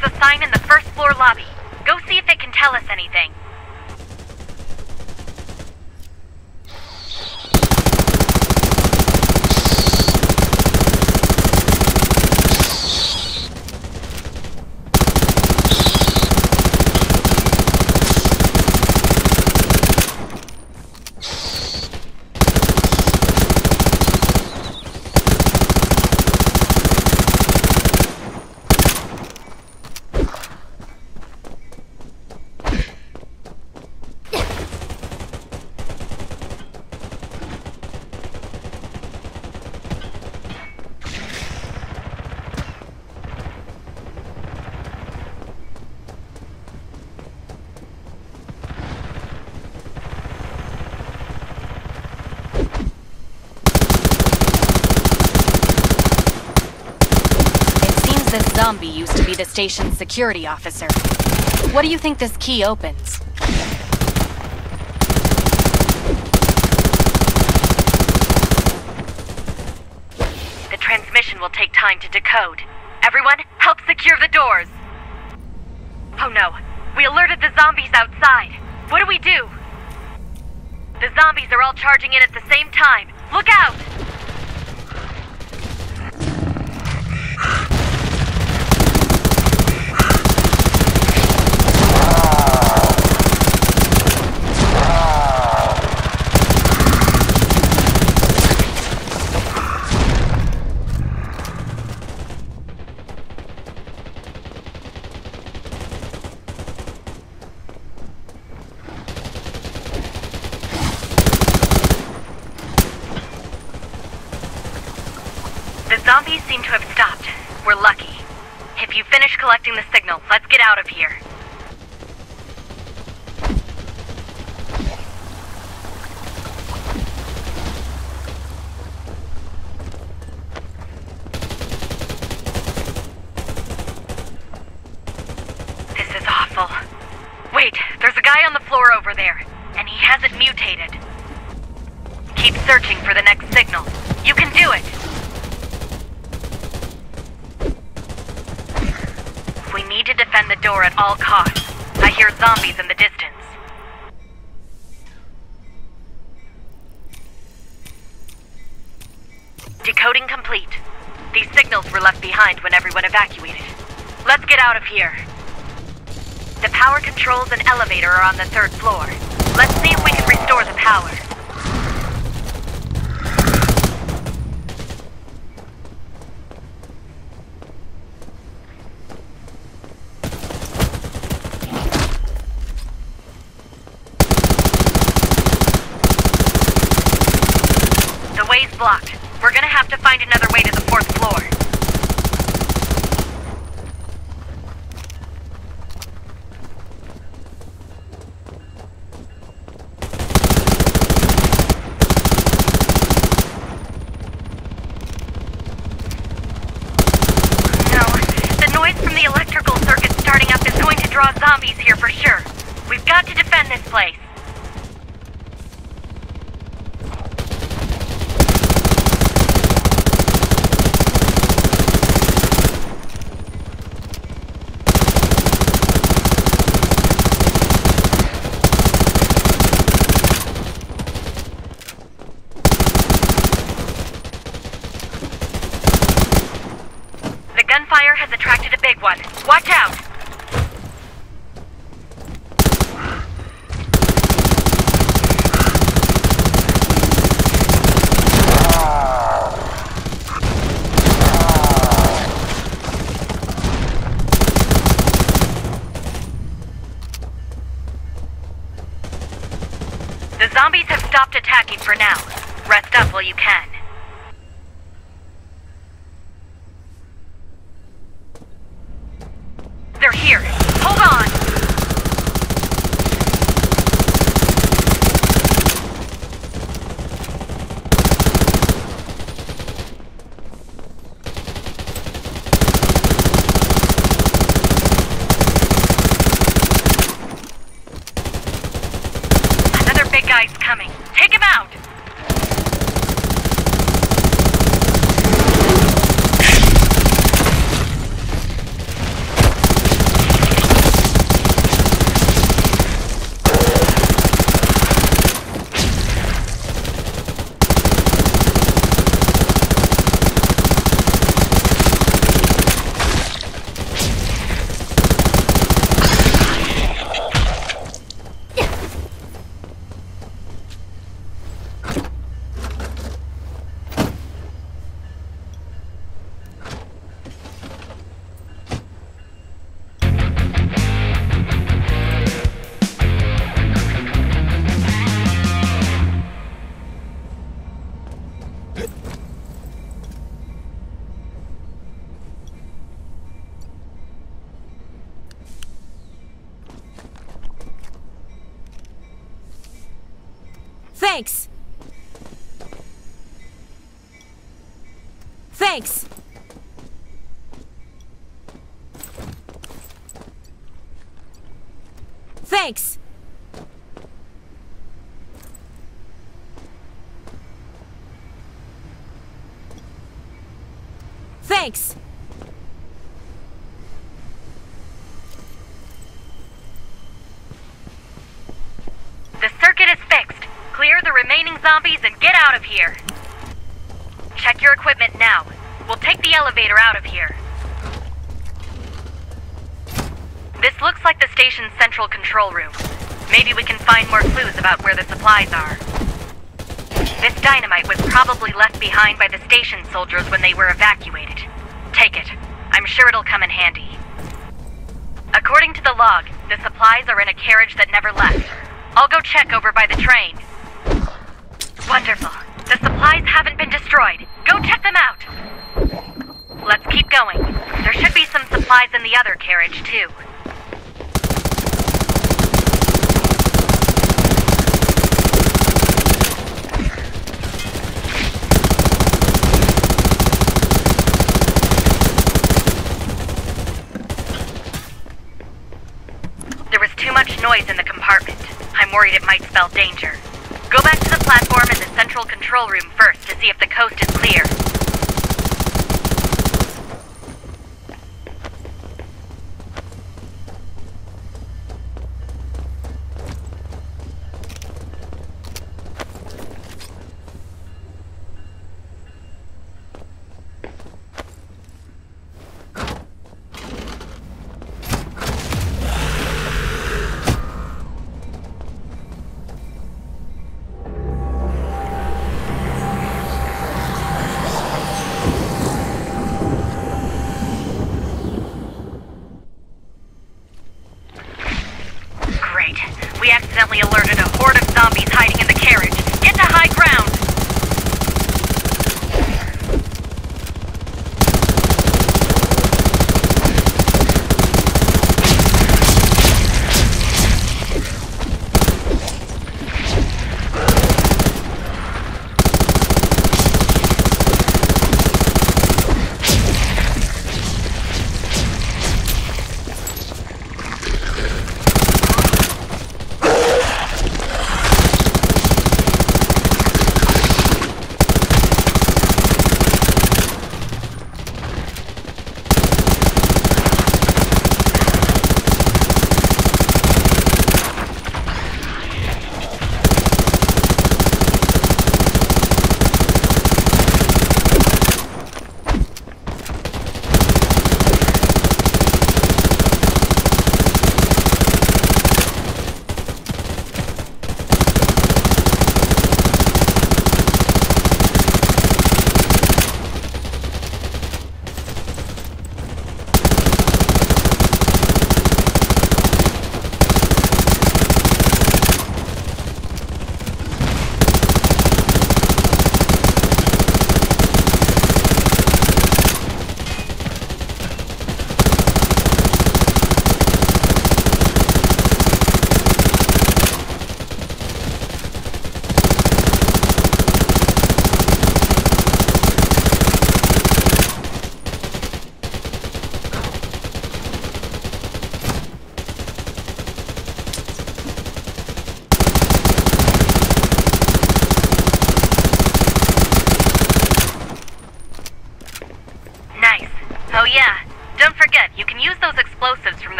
There's a sign in the first floor lobby. Go see if it can tell us anything. This zombie used to be the station's security officer. What do you think this key opens? The transmission will take time to decode. Everyone, help secure the doors! Oh no, we alerted the zombies outside. What do we do? The zombies are all charging in at the same time. Look out! Zombies seem to have stopped. We're lucky. If you finish collecting the signal, let's get out of here. This is awful. Wait, there's a guy on the floor over there, and he hasn't mutated. Keep searching for the next signal. You can do it! We need to defend the door at all costs. I hear zombies in the distance. Decoding complete. These signals were left behind when everyone evacuated. Let's get out of here. The power controls and elevator are on the third floor. Let's see if we can restore the power. Blocked. We're gonna have to find another way to the fourth floor. No, the noise from the electrical circuit starting up is going to draw zombies here for sure. We've got to defend this place. Gunfire has attracted a big one. Watch out! The zombies have stopped attacking for now. Rest up while you can. Here. Hold on! Another big guy's coming. Take him out! Thanks! Thanks! Thanks! The circuit is fixed. Clear the remaining zombies and get out of here. Check your equipment now. We'll take the elevator out of here. This looks like the station's central control room. Maybe we can find more clues about where the supplies are. This dynamite was probably left behind by the station soldiers when they were evacuated. Take it. I'm sure it'll come in handy. According to the log, the supplies are in a carriage that never left. I'll go check over by the train. Wonderful. The supplies haven't been destroyed. Go check them out! Let's keep going. There should be some supplies in the other carriage, too. There was too much noise in the compartment. I'm worried it might spell danger. Go back to the platform and the central control room first to see if the coast is clear.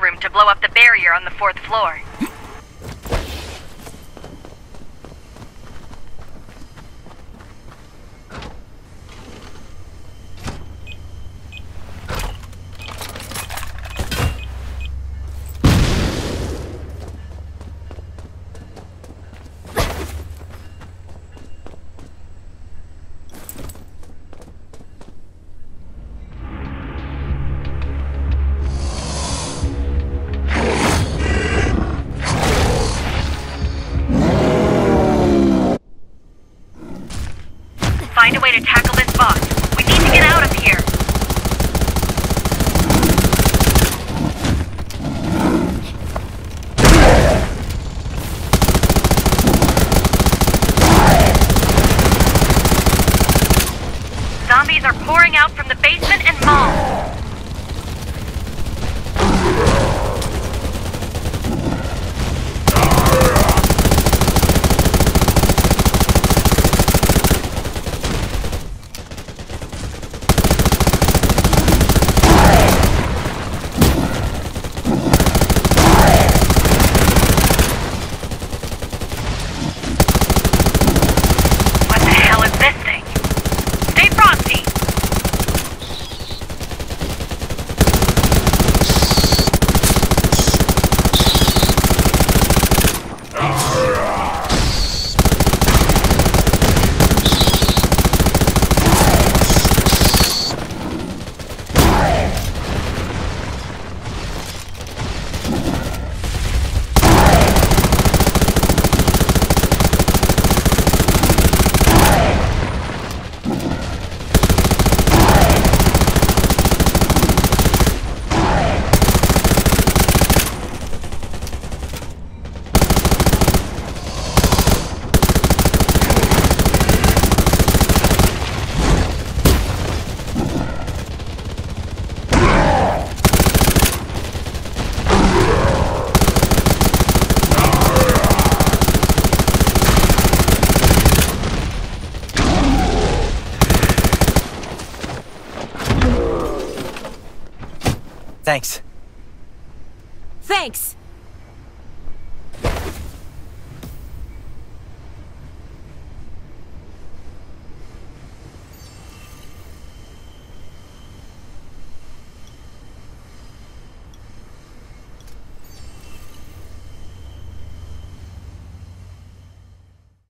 Room to blow up the barrier on the 4th floor. Thanks.